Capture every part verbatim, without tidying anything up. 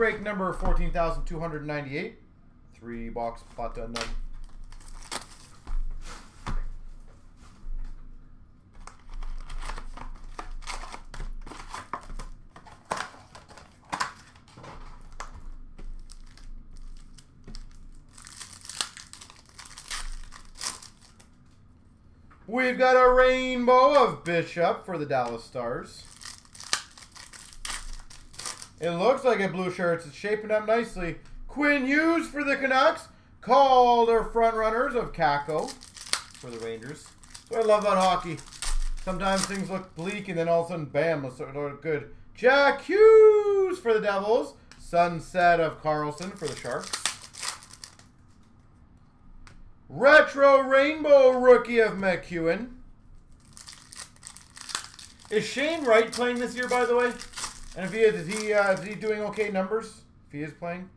break number fourteen thousand two hundred ninety-eight. Three box platinum. We've got a rainbow of Bishop for the Dallas Stars. It looks like a blue shirt. It's shaping up nicely. Quinn Hughes for the Canucks. Calder front runners of Kakko for the Rangers. So I love that hockey. Sometimes things look bleak and then all of a sudden, bam, let's look good. Jack Hughes for the Devils. Sunset of Carlson for the Sharks. Retro Rainbow Rookie of McEwen. Is Shane Wright playing this year, by the way? And if he is, is he, uh, is he doing okay numbers? If he is playing.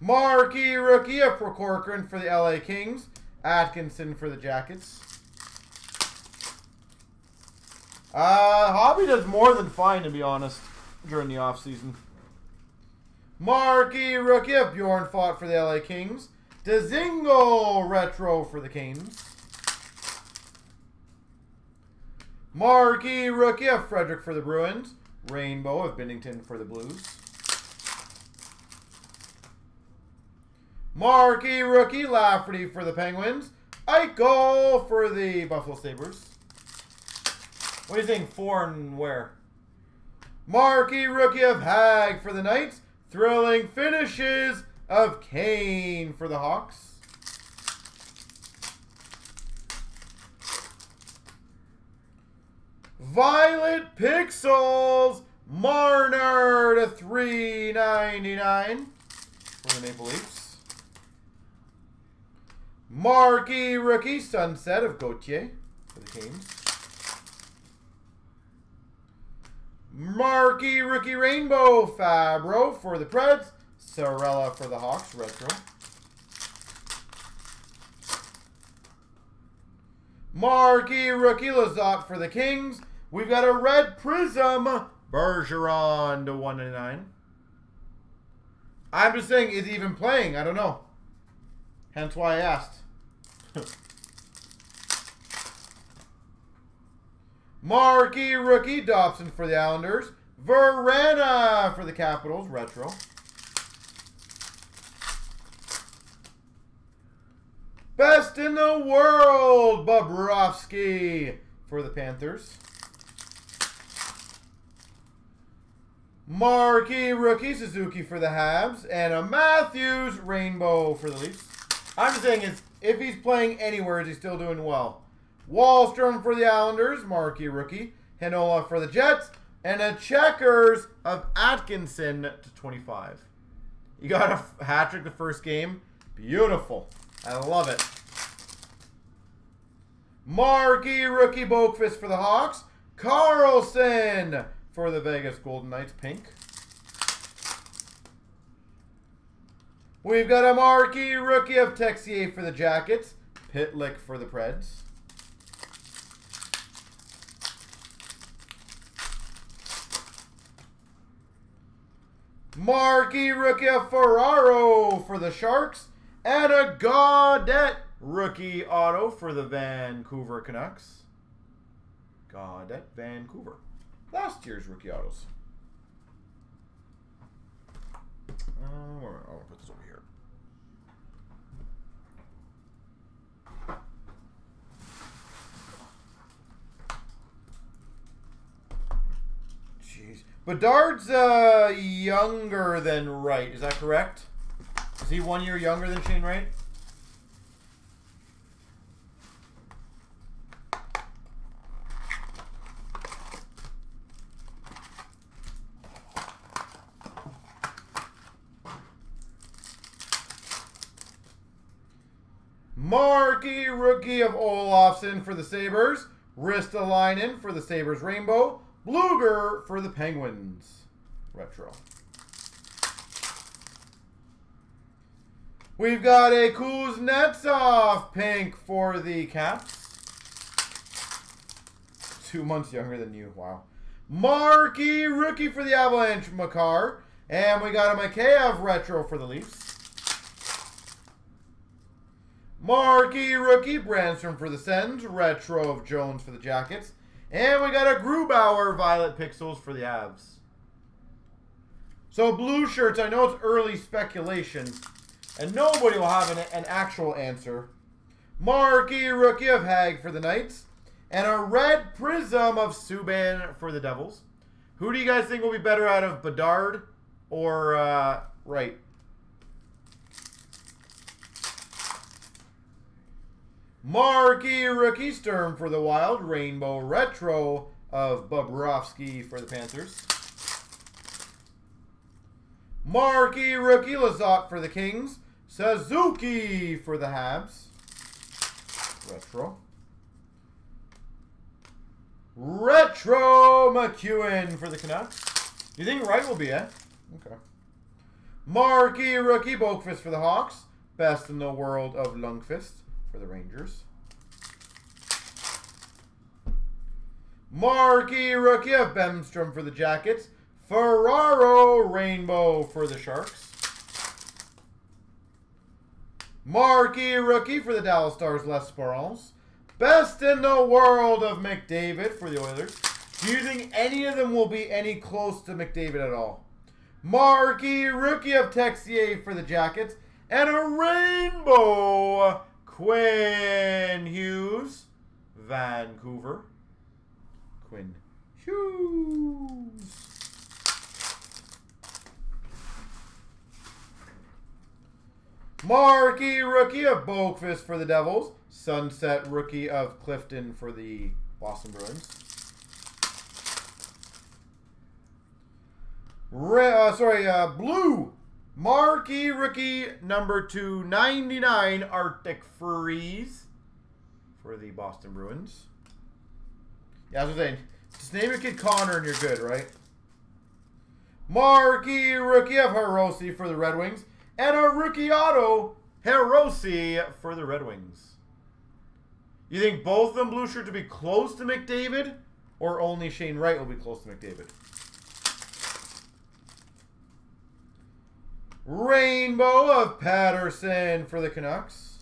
Marquee Rookie of Procorcoran for the L A Kings. Atkinson for the Jackets. Uh, Hobby does more than fine, to be honest, during the offseason. Marquee Rookie of Bjornfot for the L A Kings. Dzingel Retro for the Canes. Marquee Rookie of Frederick for the Bruins. Rainbow of Bennington for the Blues. Marquee Rookie Lafferty for the Penguins. Eichel for the Buffalo Sabres. What do you think? For and where? Marquee Rookie of Hag for the Knights. Thrilling finishes of Kane for the Hawks. Violet Pixels, Marner to three ninety-nine for the Maple Leafs. Marquee Rookie Sunset of Gauthier for the Canes. Marquee Rookie Rainbow Fabro for the Preds. Sorella for the Hawks, retro. Marquee Rookie Lizotte for the Kings. We've got a red prism, Bergeron to one ninety-nine. I'm just saying, is he even playing? I don't know. Hence why I asked. Marquee Rookie Dobson for the Islanders. Verena for the Capitals, retro. Best in the world, Bobrovsky for the Panthers. Marquee Rookie Suzuki for the Habs. And a Matthews Rainbow for the Leafs. I'm just saying, is, if he's playing anywhere, is he still doing well? Wallstrom for the Islanders, Marquee Rookie. Hinola for the Jets. And a Checkers of Atkinson to twenty-five. You got a hat trick the first game. Beautiful. I love it. Marquee Rookie Boakfist for the Hawks. Carlson for the Vegas Golden Knights, pink. We've got a Marquee Rookie of Texier for the Jackets. Pitlick for the Preds. Marquee Rookie of Ferraro for the Sharks. And a Gaudette Rookie Auto for the Vancouver Canucks. Gaudette, Vancouver. Last year's Rookie Autos. Um, I'll put this over here. Jeez. Bedard's uh, younger than Wright. Is that correct? Is he one year younger than Shane Wright? Marquee Rookie of Olofsson for the Sabres. Ristolainen for the Sabres Rainbow. Bluger for the Penguins. Retro. We've got a Kuznetsov pink for the Caps. Two months younger than you. Wow. Marquee Rookie for the Avalanche, Makar. And we got a Mikheyev retro for the Leafs. Marquee rookie Branstrom for the Sens. Retro of Jones for the Jackets. And we got a Grubauer Violet Pixels for the Avs. So blue shirts, I know it's early speculation, and nobody will have an, an actual answer. Marquee rookie of Hag for the Knights. And a red prism of Subban for the Devils. Who do you guys think will be better out of Bedard or uh, Wright? Marquee rookie Sturm for the Wild. Rainbow retro of Bobrovsky for the Panthers. Marquee rookie Lizotte for the Kings. Suzuki for the Habs. Retro. Retro McEwen for the Canucks. You think Wright will be, eh? Okay. Marquee rookie Boakfist for the Hawks. Best in the world of Lundqvist for the Rangers. Marquee rookie of Bemstrom for the Jackets. Ferraro Rainbow for the Sharks. Marquee rookie for the Dallas Stars Les Sparrans. Best in the world of McDavid for the Oilers. Do you think any of them will be any close to McDavid at all? Marquee rookie of Texier for the Jackets. And a rainbow Quinn Hughes, Vancouver. Quinn Hughes. Marquee rookie of Boakvist for the Devils. Sunset rookie of Clifton for the Boston Bruins. Re uh, sorry, uh, blue. Marquee rookie number two ninety-nine Arctic Furries for the Boston Bruins. Yeah, that's what I'm saying. Just name your kid Connor and you're good, right? Marquee rookie of Hirose for the Red Wings. And a rookie auto, Hirose for the Red Wings. You think both of them blue shirts will be close to McDavid, or only Shane Wright will be close to McDavid? Rainbow of Patterson for the Canucks.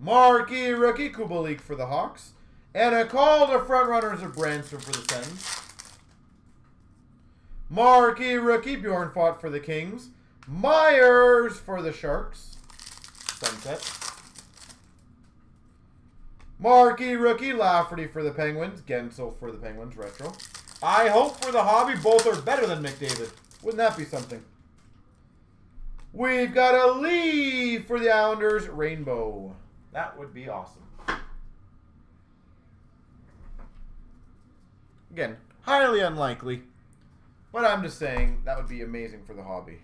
Marquee rookie Kubalik for the Hawks. And a call to frontrunners of Branstrom for the Sens. Marquee rookie Bjornfot for the Kings. Myers for the Sharks. Sunset. Marquee rookie Lafferty for the Penguins. Gensel for the Penguins. Retro. I hope for the hobby both are better than McDavid. Wouldn't that be something? We've got a Lee for the Islanders. Rainbow. That would be awesome. Again, highly unlikely. But I'm just saying, that would be amazing for the hobby.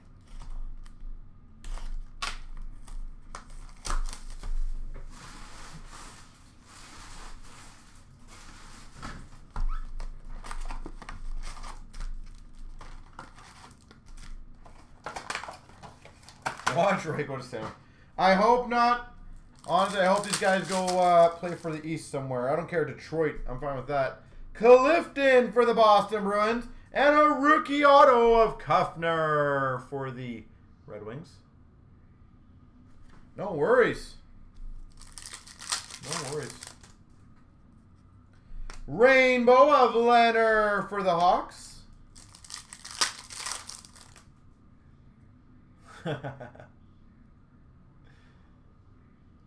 Watch Ray go to center. I hope not. Honestly, I hope these guys go uh, play for the East somewhere. I don't care. Detroit. I'm fine with that. Clifton for the Boston Bruins. And a rookie auto of Kufner for the Red Wings. No worries. No worries. Rainbow of Leonard for the Hawks.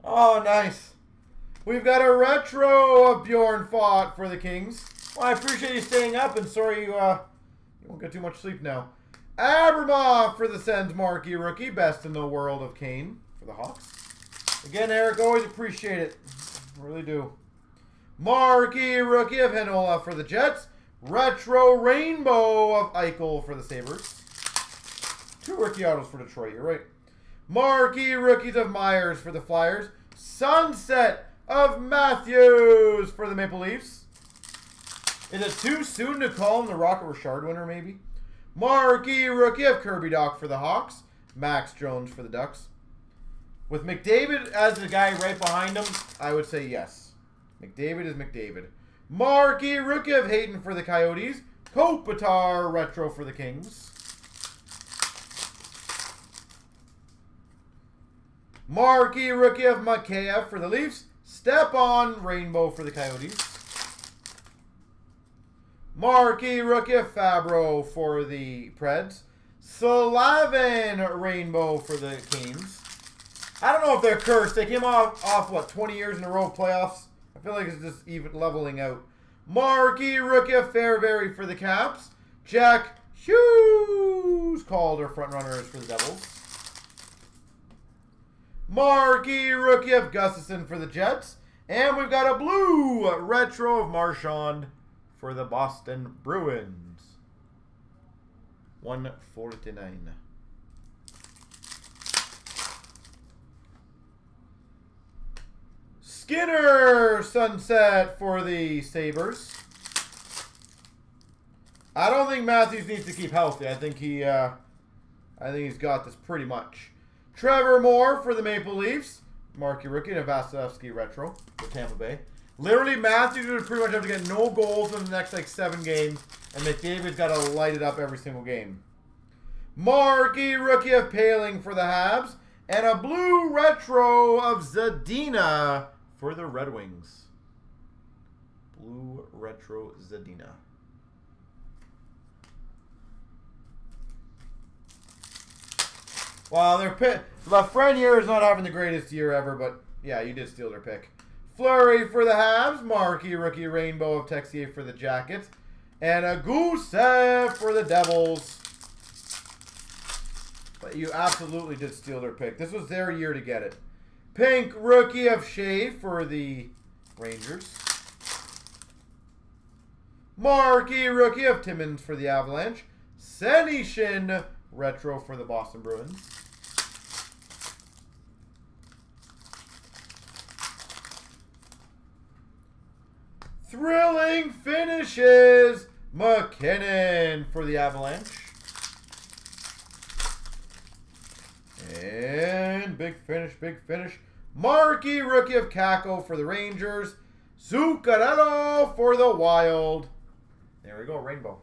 Oh, nice. We've got a retro of Bjornfot for the Kings. Well, I appreciate you staying up, and sorry you... Uh, You won't get too much sleep now. Abramov for the Sens, marquee rookie. Best in the world of Kane for the Hawks. Again, Eric, always appreciate it. I really do. Marquee rookie of Hinola for the Jets. Retro rainbow of Eichel for the Sabres. Two rookie autos for Detroit, you're right. Marquee rookies of Myers for the Flyers. Sunset of Matthews for the Maple Leafs. Is it too soon to call him the Rocket Richard winner, maybe? Marquee rookie of Kirby Doc for the Hawks. Max Jones for the Ducks. With McDavid as the guy right behind him, I would say yes. McDavid is McDavid. Marquee rookie of Hayden for the Coyotes. Kopitar retro for the Kings. Marquee rookie of Mikheyev for the Leafs. Step on rainbow for the Coyotes. Marquee rookie of Fabro for the Preds. Slavin rainbow for the Kings. I don't know if they're cursed. They came off, off what, twenty years in a row of playoffs? I feel like it's just even leveling out. Marquee rookie of Fairbury for the Caps. Jack Hughes called her front runners for the Devils. Marquee rookie of Gustafson for the Jets. And we've got a blue retro of Marchand for the Boston Bruins. one forty-nine. Skinner sunset for the Sabres. I don't think Matthews needs to keep healthy. I think he, uh, I think he's got this pretty much. Trevor Moore for the Maple Leafs. Marquee rookie and a Vasilevsky retro for Tampa Bay. Literally, Matthews would pretty much have to get no goals in the next like seven games, and McDavid's got to light it up every single game. Marquee rookie of Paling for the Habs, and a blue retro of Zadina. For the Red Wings. Blue retro Zadina. Wow, their pick. Lafreniere is not having the greatest year ever, but yeah, you did steal their pick. Fleury for the Habs. Marquee rookie rainbow of Texier for the Jackets. And a Gusev for the Devils. But you absolutely did steal their pick. This was their year to get it. Pink rookie of Shea for the Rangers. Marquee rookie of Timmins for the Avalanche. Senishin retro for the Boston Bruins. Thrilling finishes. McKinnon for the Avalanche. And big finish, big finish. Marquee rookie of Kako for the Rangers. Zuccarello for the Wild. There we go, rainbow.